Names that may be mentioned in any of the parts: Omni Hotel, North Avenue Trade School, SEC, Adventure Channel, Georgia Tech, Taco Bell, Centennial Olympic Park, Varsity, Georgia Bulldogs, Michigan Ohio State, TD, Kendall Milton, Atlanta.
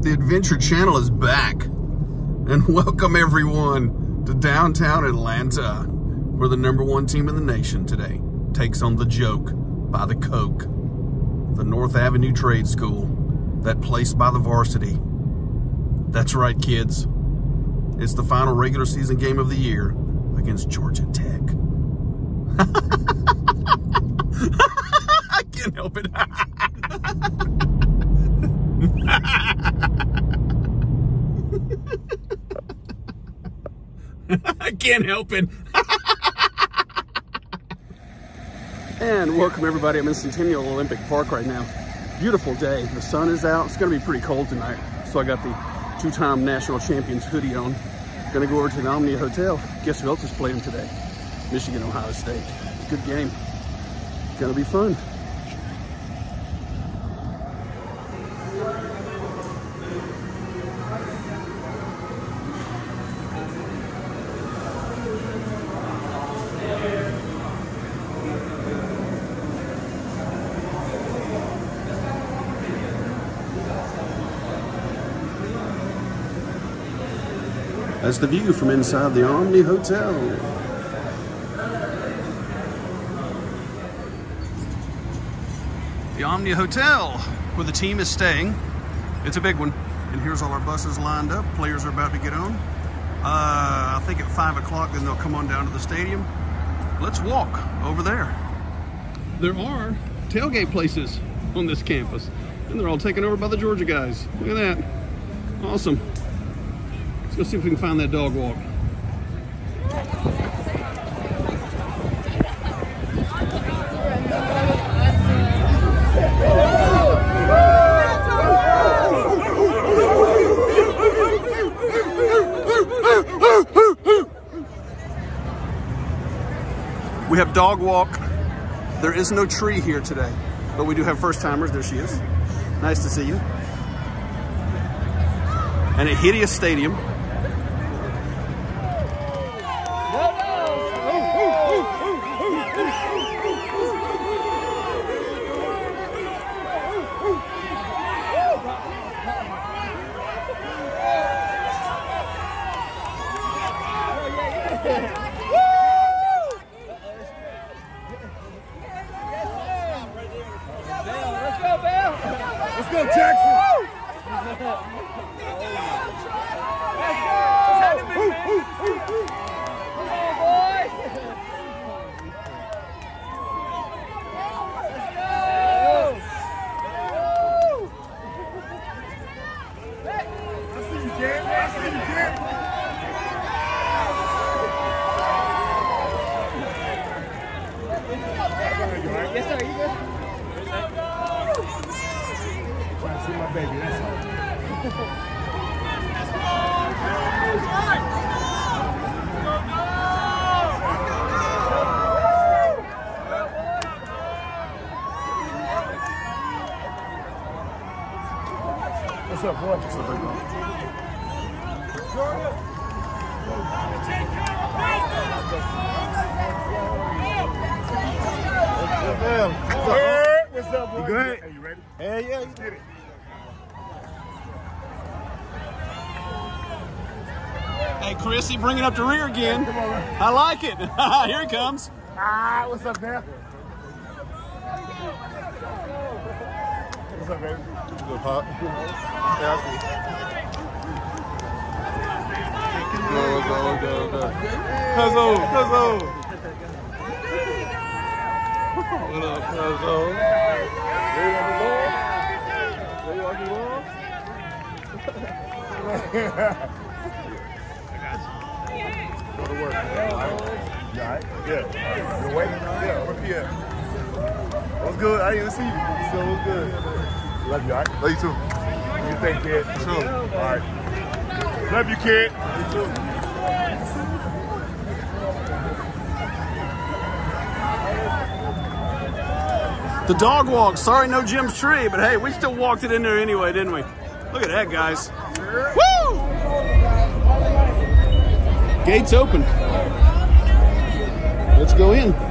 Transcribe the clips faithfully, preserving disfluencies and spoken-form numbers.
The Adventure Channel is back, and welcome everyone to downtown Atlanta, where the number one team in the nation today takes on the joke by the Coke, the North Avenue Trade School, that place by the Varsity. That's right, kids. It's the final regular season game of the year against Georgia Tech. I can't help it. I can't help it. And welcome everybody. I'm in Centennial Olympic Park right now. Beautiful day. The sun is out. It's going to be pretty cold tonight. So I got the two-time national champions hoodie on. Going to go over to the Omni Hotel. Guess who else is playing today? Michigan Ohio State. Good game. Going to be fun. That's the view from inside the Omni Hotel. The Omni Hotel, where the team is staying. It's a big one. And here's all our buses lined up. Players are about to get on. Uh, I think at five o'clock, then they'll come on down to the stadium. Let's walk over there. There are tailgate places on this campus, and they're all taken over by the Georgia guys. Look at that. Awesome. Let's see if we can find that dog walk. We have dog walk. There is no tree here today, but we do have first timers. There she is. Nice to see you. And a hideous stadium. What's up, boy? What's up, boy? What's up, boy? You good? Are you ready? Hey, yeah, you did it. Hey, Chris, he bringing up the rear again. Hey, come on, man. I like it. Here it comes. Ah, what's up, man? What's up, baby? Good pop. Yeah. Go, go, go, go. Puzzle, puzzle. What up, puzzle? Ready on the ball? Ready on the ball? I got you. Go to work. You all right? You all right? Yeah. You're waiting? Yeah, we're here. What's good? I didn't even see you. So what's good? Love you, all right? Love you too. You think, kid? You too. All right. Love you, kid. You too. The dog walk. Sorry, no Jim's tree, but hey, we still walked it in there anyway, didn't we? Look at that, guys. Woo! Gates open. Let's go in. Right,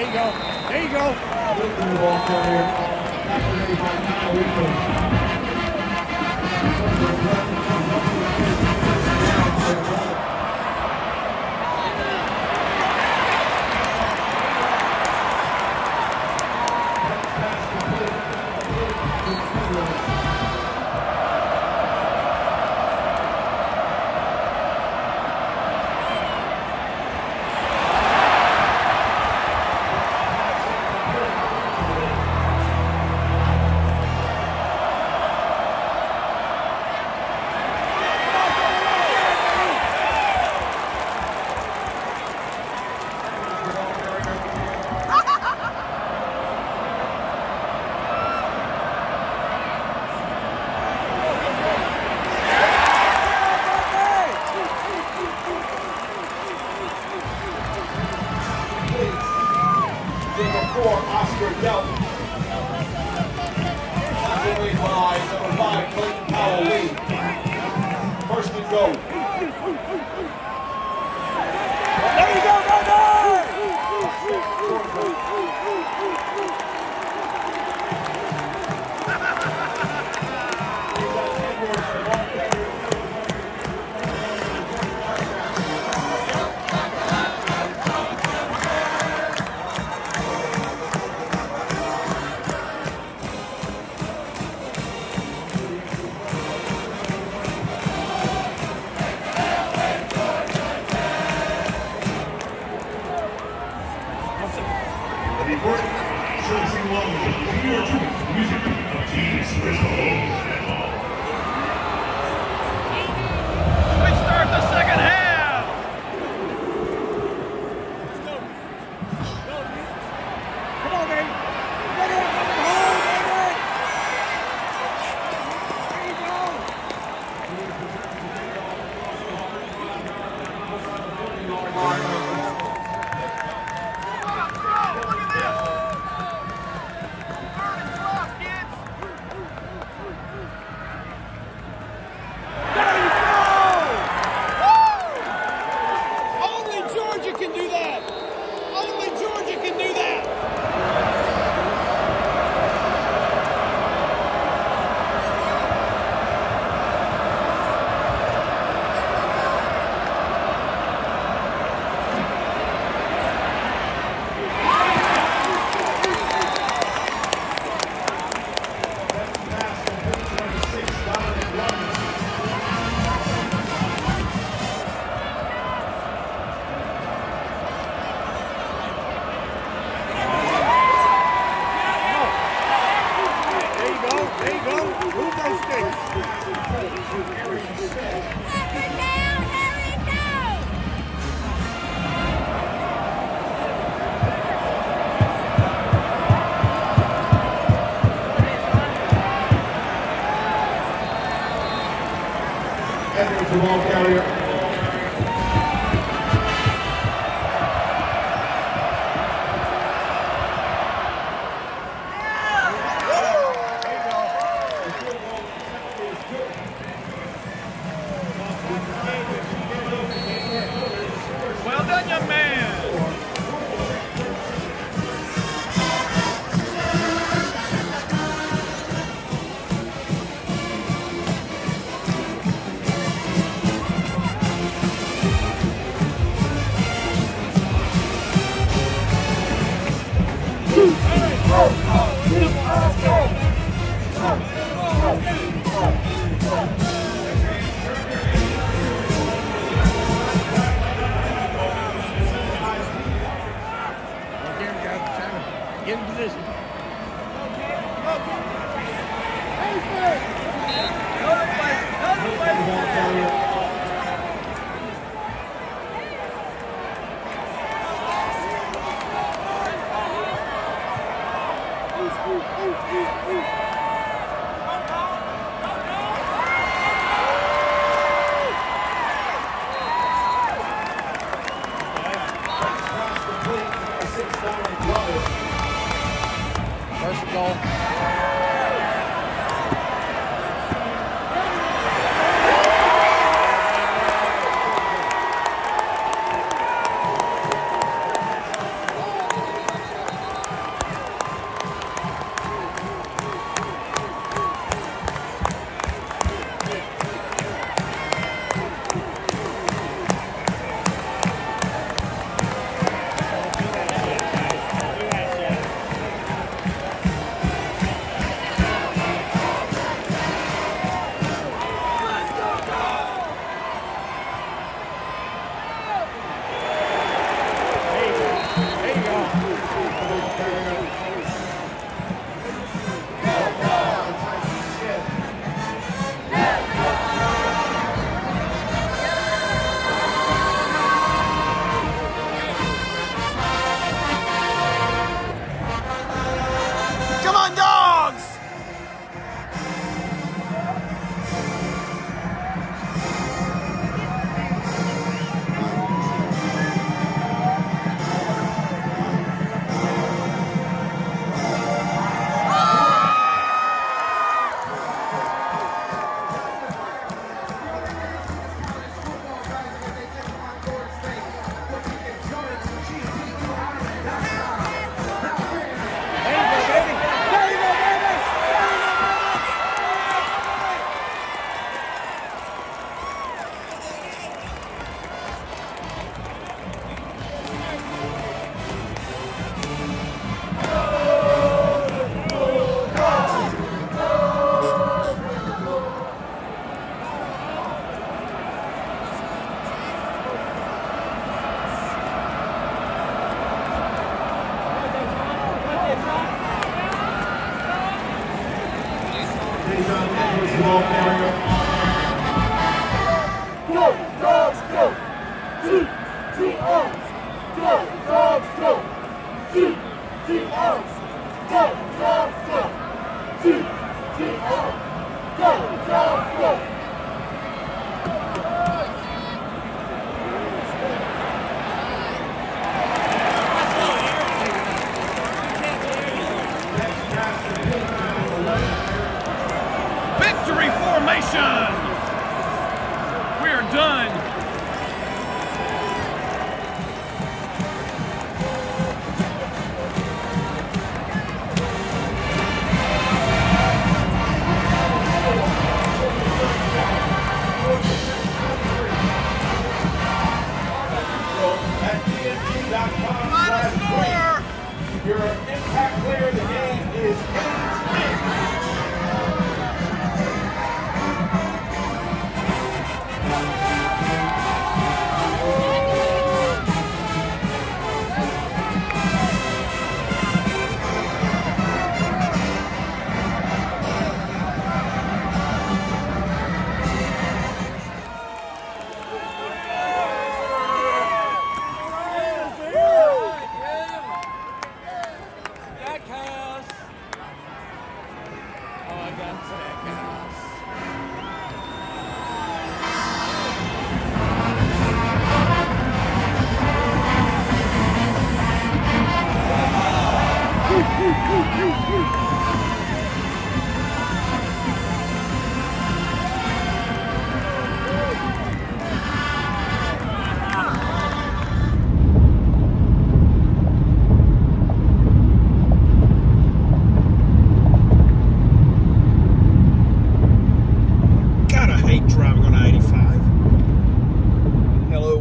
There you go. There you go.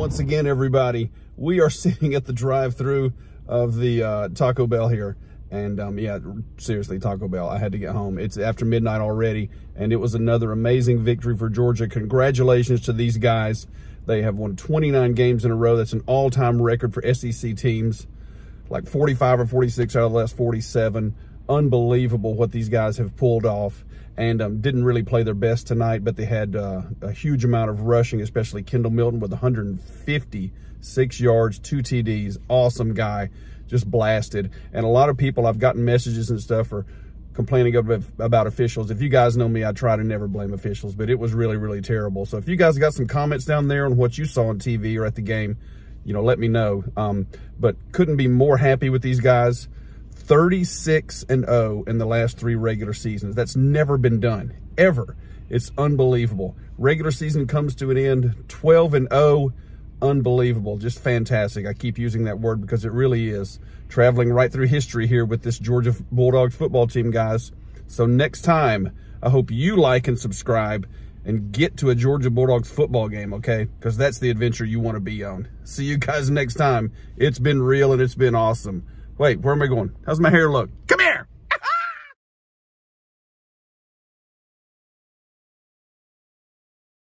Once again, everybody, we are sitting at the drive-thru of the uh, Taco Bell here, and um, yeah, seriously, Taco Bell, I had to get home. It's after midnight already, and it was another amazing victory for Georgia. Congratulations to these guys. They have won twenty-nine games in a row. That's an all-time record for S E C teams, like forty-five or forty-six out of the last forty-seven. Unbelievable what these guys have pulled off, and um, didn't really play their best tonight, but they had uh, a huge amount of rushing, especially Kendall Milton with one hundred fifty-six yards, two T Ds. Awesome guy, just blasted. And a lot of people, I've gotten messages and stuff for complaining about officials. If you guys know me, I try to never blame officials, but it was really, really terrible. So if you guys got some comments down there on what you saw on T V or at the game, you know, let me know. Um, but couldn't be more happy with these guys. thirty-six and oh in the last three regular seasons. That's never been done, ever. It's unbelievable. Regular season comes to an end, twelve and oh, unbelievable, just fantastic. I keep using that word because it really is. Traveling right through history here with this Georgia Bulldogs football team, guys. So next time, I hope you like and subscribe and get to a Georgia Bulldogs football game, okay? Because that's the adventure you want to be on. See you guys next time. It's been real and it's been awesome. Wait, where am I going? How's my hair look? Come here!